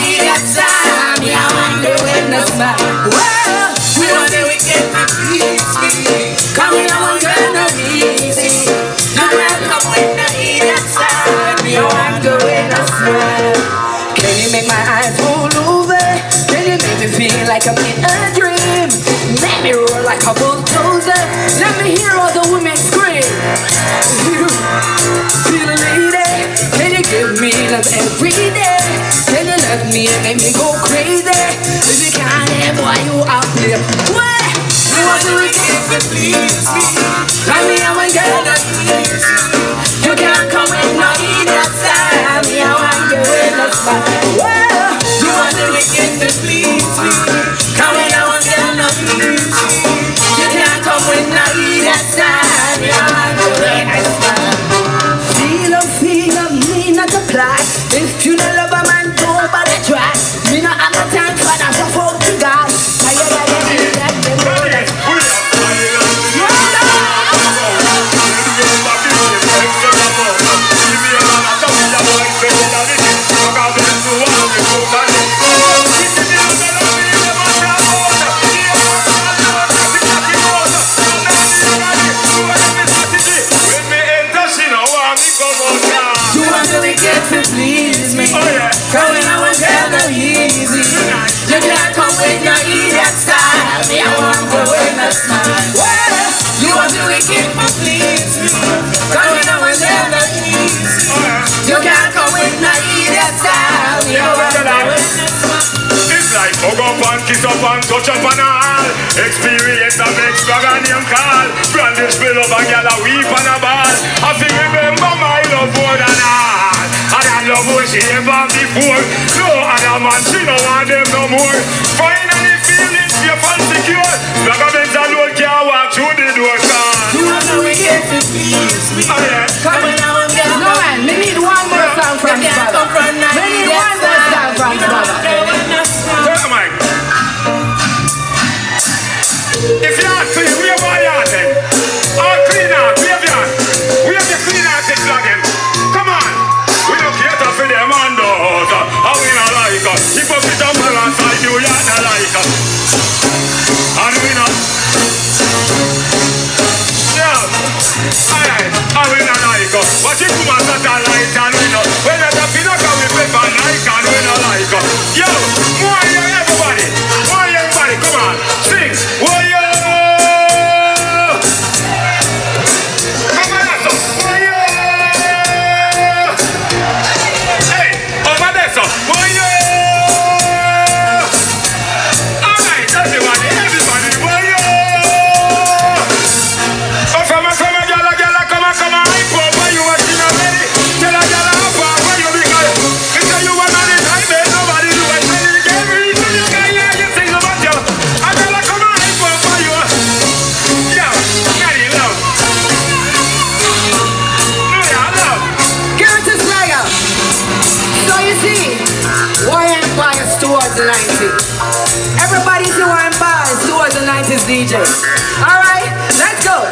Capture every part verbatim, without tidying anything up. see that time, yeah, I'm doing the spot. Well, we don't know we get the peace, come we don't get no easy. No matter when I see that time, yeah, I'm doing the spot. Can you make my eyes roll over? Can you make me feel like I'm in a dream? Make me roll like a bulldozer. Let me hear all the women scream. You, feel a lady. Can you give me love every day? Can you love me and make me go crazy? If you can't have why you out there? What? You want to give me please me? Tell me how I'm gonna please you. You can't come with no heat outside. Tell me how I'm doing the spot. What? You want to give me please me? Tell me how I'm gonna please you. You can't come with no heat outside. Tell me how I'm doing the spot. Feel of, feel of me not apply. If you don't love a man, nobody try. Me not have the time for that support to God. I get that, that, that, that, up and touch up and all. Experience of extravagant call. Brandish spill up and get a weep and a ball. I think remember my love more than all. And I love what she ever before. No other man, she don't want them no more. Finally feeling safe and secure. The government alone can't walk through the door. You want to make it to please me. Oh yeah. Come on now and get up. No man, we need one more song from the Father. We need one more song from the Father. If you ask me, we have our yard then. Our clean out, we have yard. We have the clean out this logging. Come on. We don't cater for them on the house. I we not like us. If we put them all outside, you are not like us. And we not. Yeah. Alright. I we not like us. But if we must not like and we not. When there's a pinnacle, we prefer like and we not like us. Yo, why you everybody? Why everybody? Come on. Sing. Why you? D J. All right, let's go.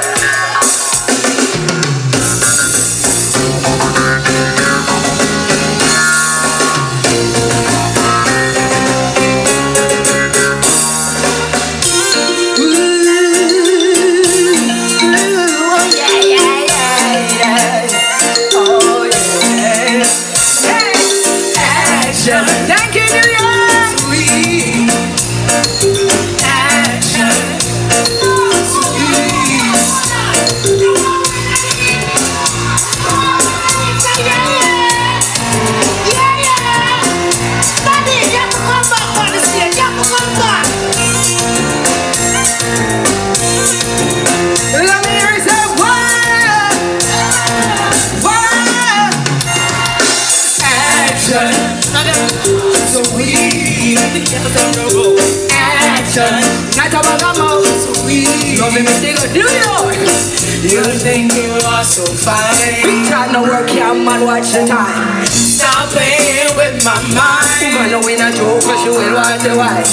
You think you are so fine. Big time no work here, man, watch the time. Stop playing with my mind. Woman, no win a joke, cause you will watch the wife.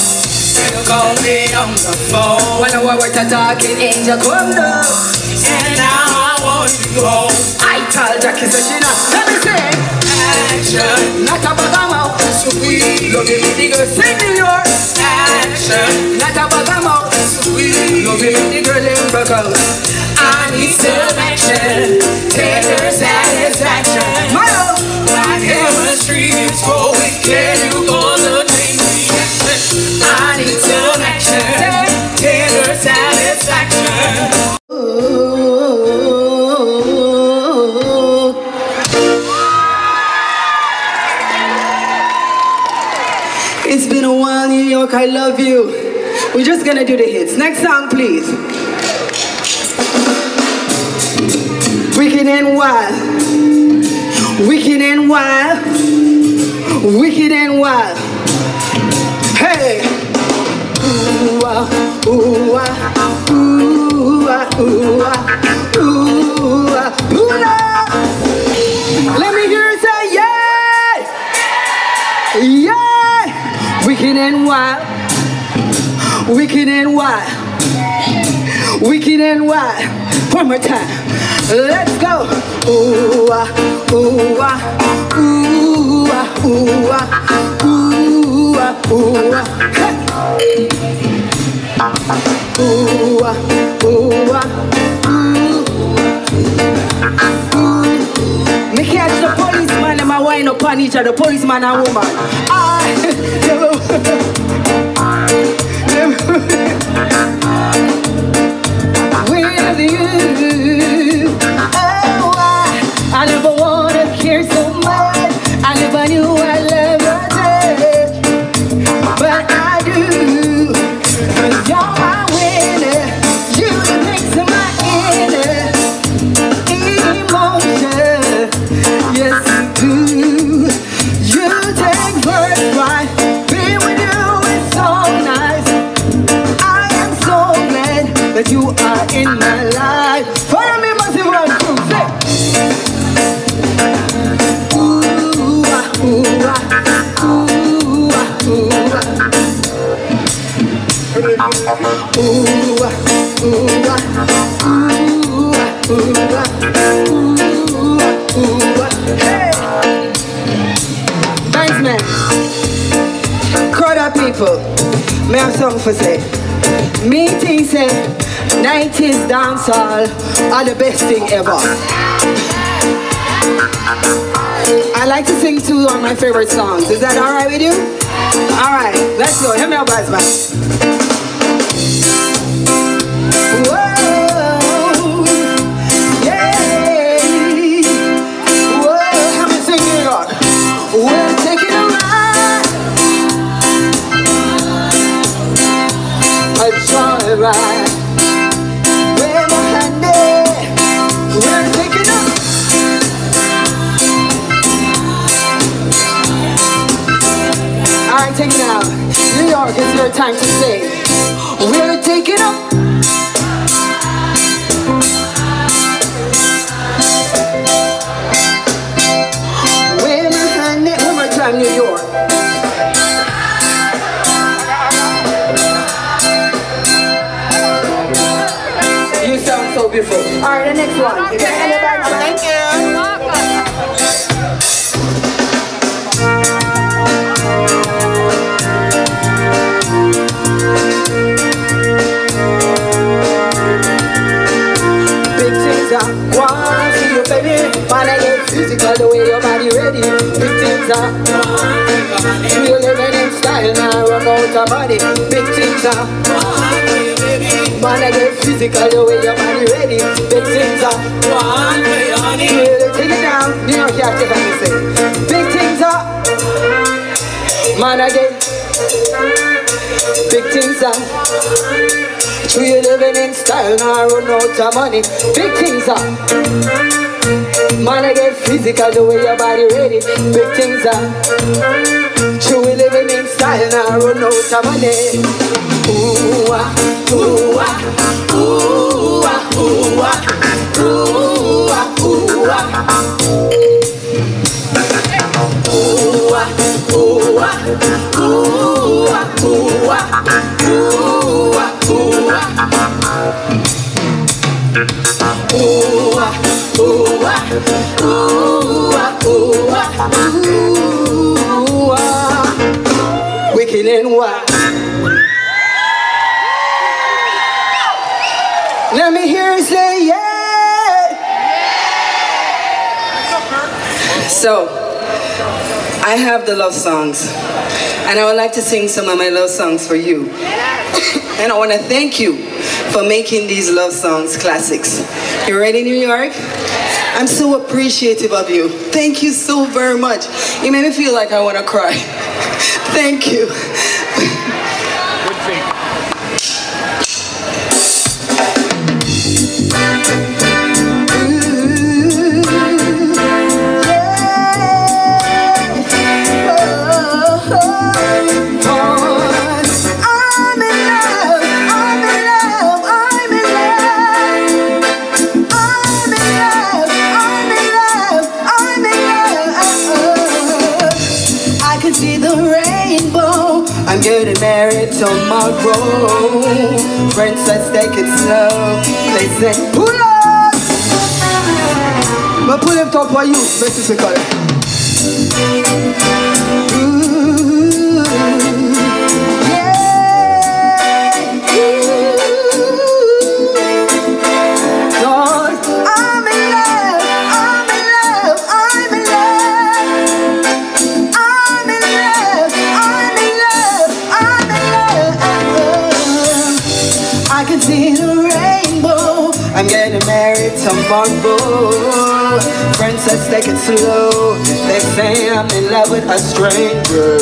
You call me on the phone. When I work the talking angel come down. And now I want you home. I tell Jackie so she not let me sing. Action, not about the mouth. sweet. Loving with the girl, sing your action. Not about the mouth, sweet. Loving with the girl in Brooklyn. I need some action. Take her satisfaction. My love, like heaven streams for we can you all the things we action. I need some action. Take her satisfaction. I love you. We're just gonna do the hits. Next song, please. Wicked and wild. Wicked and wild. Wicked and wild. Hey! Ooh ah, ooh ah, ooh ah, ooh ah, ooh ah, ooh ah. Let me hear you say yeah! Yeah! Wicked and wild, wicked and wild, wicked and wild. One more time, let's go. Ooh ah, ooh ah, ooh ah, ooh ah, ooh ah, ooh ah. Hey. Ooh ah, ooh ah, ooh. Me catch the policeman and my wind up on each other. Policeman and woman. I. With you, oh, I, I never wanna care so much. I never knew I loved you, but I do. 'Cause you're my winner, you the mix of my inner emotion. Yes, you do. You take first right. That you are in my life. Follow me, massive round two, say. Ooh ah, ooh ah, ooh ah, ooh ah. Hey! Thanks, man. Crowd of people, may I have something for say? Meeting say. nineties dancehall are the best thing ever. I like to sing two of my favorite songs. Is that alright with you? Alright, let's go. Hear me out, guys, man. Whoa, yeah. Whoa, have me sing it out. We're taking a ride, a joyride. Take it out. New York, it's your time to sing. We're taking up. Wait a minute. One more time, New York. You sound so beautiful. Alright, the next one. Is there anybody? Thank you. Physical, the way your body ready. Big things are you're living in style now, rock out your body. Big things are man, I get physical, the way your body ready. Big things are you're take it down, you know you have to say. Big things are man, I get big things are true, you're living in style now, run out your money. Big things are man, I get physical the way your body ready. Big things up. True, we living in style now, run out of money. Ooh ah, ooh ah, ooh ah, ooh ah, ooh ah, ooh ah. Ooh ah, ooh ah, ooh ah, ooh ah, ooh ah, ooh ah. Ooh ah. Ooh ah, ooh ah, ooh ah, ooh ah. feeling wild. Let me hear you say yeah. Yeah. So, I have the love songs, and I would like to sing some of my love songs for you. And I want to thank you for making these love songs classics. You ready, New York? I'm so appreciative of you. Thank you so very much. You made me feel like I want to cry. Thank you. Tomorrow, friends, let's take it slow. They say, pull up! But pull up top for you, this is the color. Ooh, yeah, ooh. Lord, I'm in love, I'm in love, I'm in love. I'm in love, I'm in love, I'm in love. I can see the rainbow. I'm getting married tomorrow. Friends, let's take it slow. They say I'm in love with a stranger.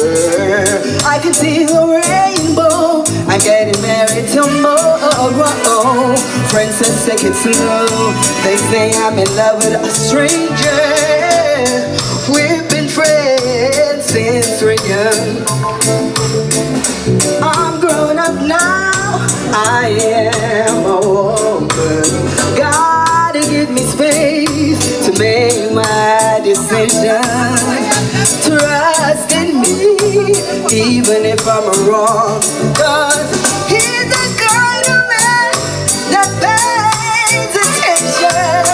I can see the rainbow. I'm getting married tomorrow. Friends, let's take it slow. They say I'm in love with a stranger. We've been friends since we're young. I'm grown up now. I am a woman. Gotta give me space to make my decision. Trust in me, even if I'm wrong. 'Cause he's the kind of man that pays attention.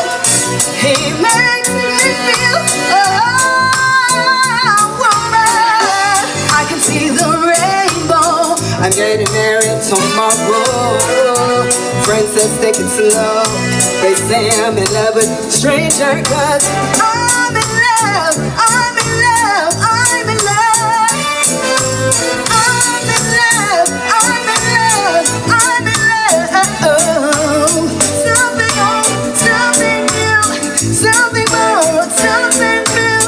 He makes me feel a woman. I can see the rainbow. I'm getting married tomorrow. Friends, let's take it slow. They say I'm in love with a stranger. 'Cause I'm in love, I'm in love, I'm in love. I'm in love, I'm in love, I'm in love. Something old, something new. Something old, something new.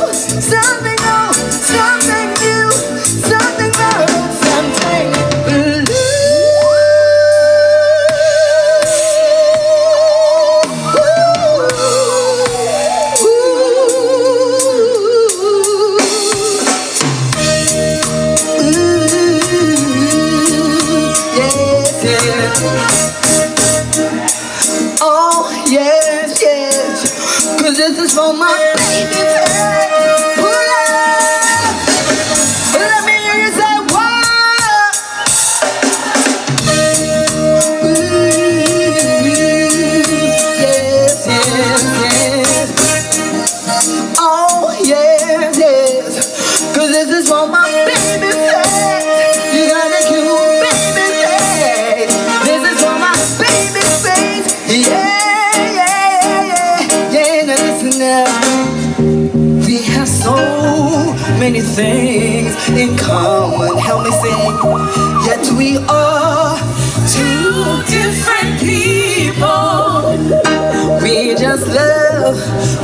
Something old, something new. Something old, something blue. This is for my baby girl. Pull up. Let me hear you say whoa. Yes, yes, yes. Oh, yes, yes. 'Cause this is for my baby face. You got a cute baby face. This is for my baby face. Yeah. We have so many things in common, help me sing. Yet we are two different people. We just love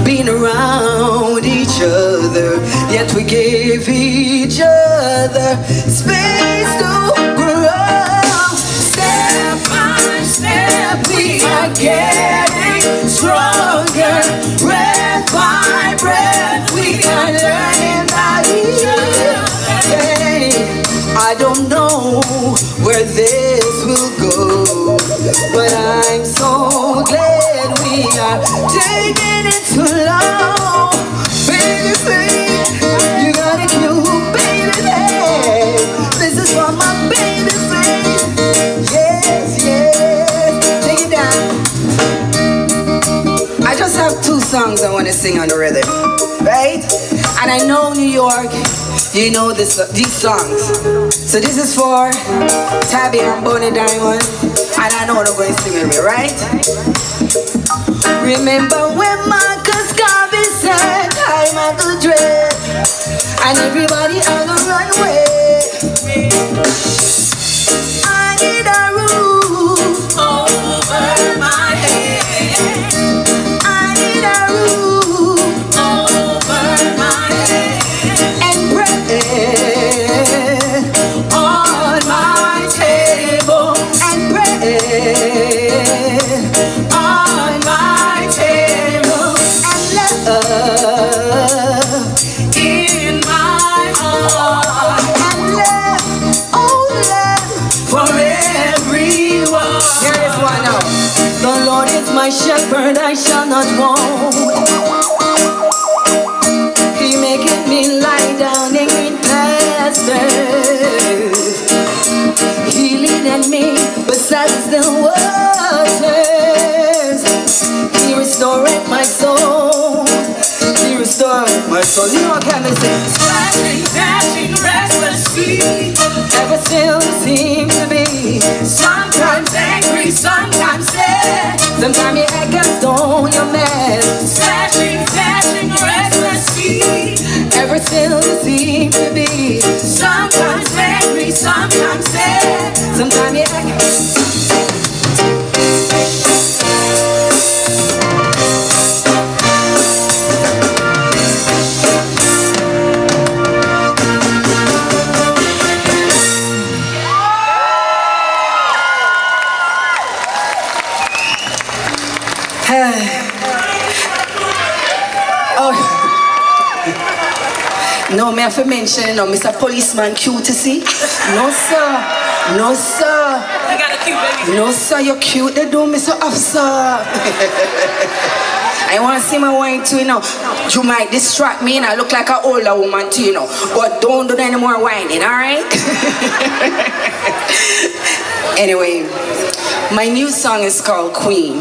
being around each other. Yet we gave each other space to grow. Step by step we are getting stronger. By breath, we are learning about each other. Hey, I don't know where this will go, but I'm so glad we are taking it too long. Baby, baby, you got a cute baby face. This is for my baby face. Yes, yes, take it down. I just have two songs I want to sing on the rhythm, right? And I know New York, you know this, these songs. So this is for Tabby and Bonnie Diamond. And I know they're going to sing with me, right? Remember when Marcus Garvey said, I'm at the dread, and everybody on the runway. I need a roof over my head. Shepherd, I shall not want. He maketh me lie down in green pastures. He leadeth me beside the waters. He restoreth my soul. He restoreth my soul. New York having seen splashing, dashing, restless feet. Ever still seem to be. Sometimes angry, sometimes sad. Sometimes you act as though you're mad. Slashing, dashing, restless feet. Ever still seem to be. Sometimes angry, sometimes sad. Sometimes you act no, may I have mention, no, Mister Policeman cute to see? No, sir. No, sir. You got a cute baby. No, sir, you're cute. They do, Mister Officer. I want to see my wine too, you know. You might distract me and I look like an older woman too, you know. But don't do any more whining, all right? Anyway, my new song is called Queen.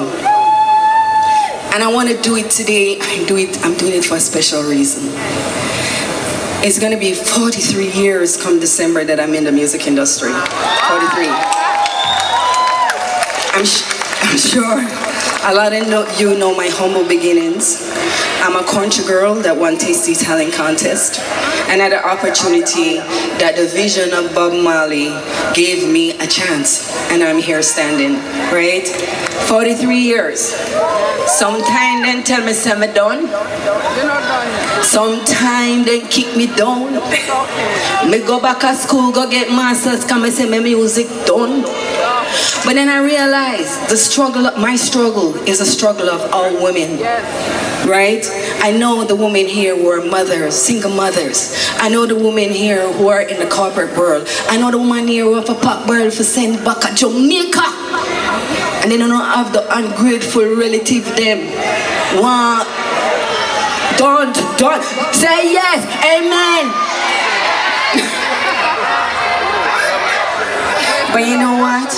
And I want to do it today. I do it, I'm doing it for a special reason. It's going to be forty-three years come December that I'm in the music industry. forty-three. I'm, sh I'm sure a lot of you know my humble beginnings. I'm a country girl that won Tasty Talent Contest. And had an opportunity that the vision of Bob Marley gave me a chance. And I'm here standing, right? forty-three years. Sometime then tell me say me done. Sometime they kick me down. Me go back to school, go get masters, come and say my music done. But then I realized the struggle, my struggle is a struggle of all women, right? I know the women here who are mothers, single mothers. I know the women here who are in the corporate world. I know the woman here who have a pop world for send back to Jamaica. And they don't have the ungrateful relative them. Wow. Don't, don't, say yes, amen. But you know what?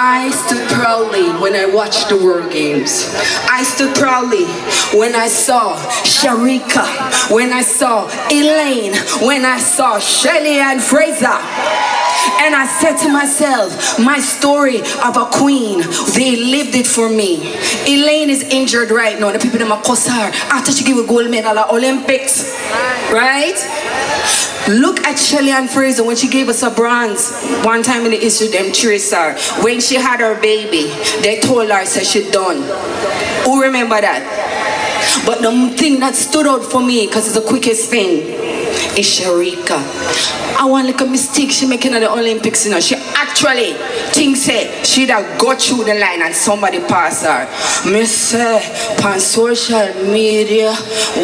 I stood proudly when I watched the World Games. I stood proudly when I saw Shericka, when I saw Elaine, when I saw Shelly Ann Fraser. And I said to myself, my story of a queen, they lived it for me. Elaine is injured right now. The people in my Kosar, after she gave a gold medal at Olympics, right? Look at Shelly Ann Fraser when she gave us a bronze. One time in the issue, them trace her. When she had her baby, they told her, said she done. Who remember that? But the thing that stood out for me, because it's the quickest thing, is Shericka. I want like a mistake she making at the Olympics, you know. She actually thinks say she'd have got through the line and somebody pass her. Me say, on social media,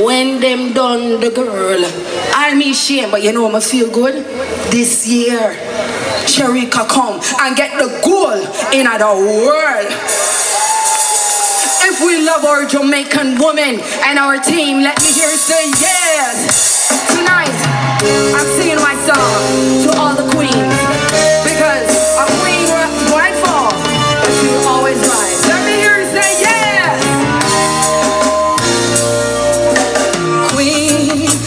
when them done the girl, I mean shame, but you know I'm feel good. This year, Shericka come and get the gold in the world. If we love our Jamaican woman and our team, let me hear it say yes. Tonight, I'm singing my song to all the queens, because a queen might fall, but she will always rise. Let me hear it say yes. Queen,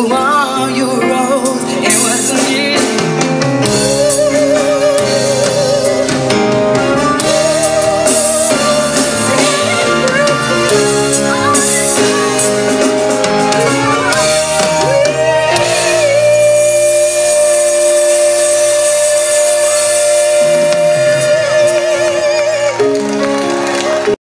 You want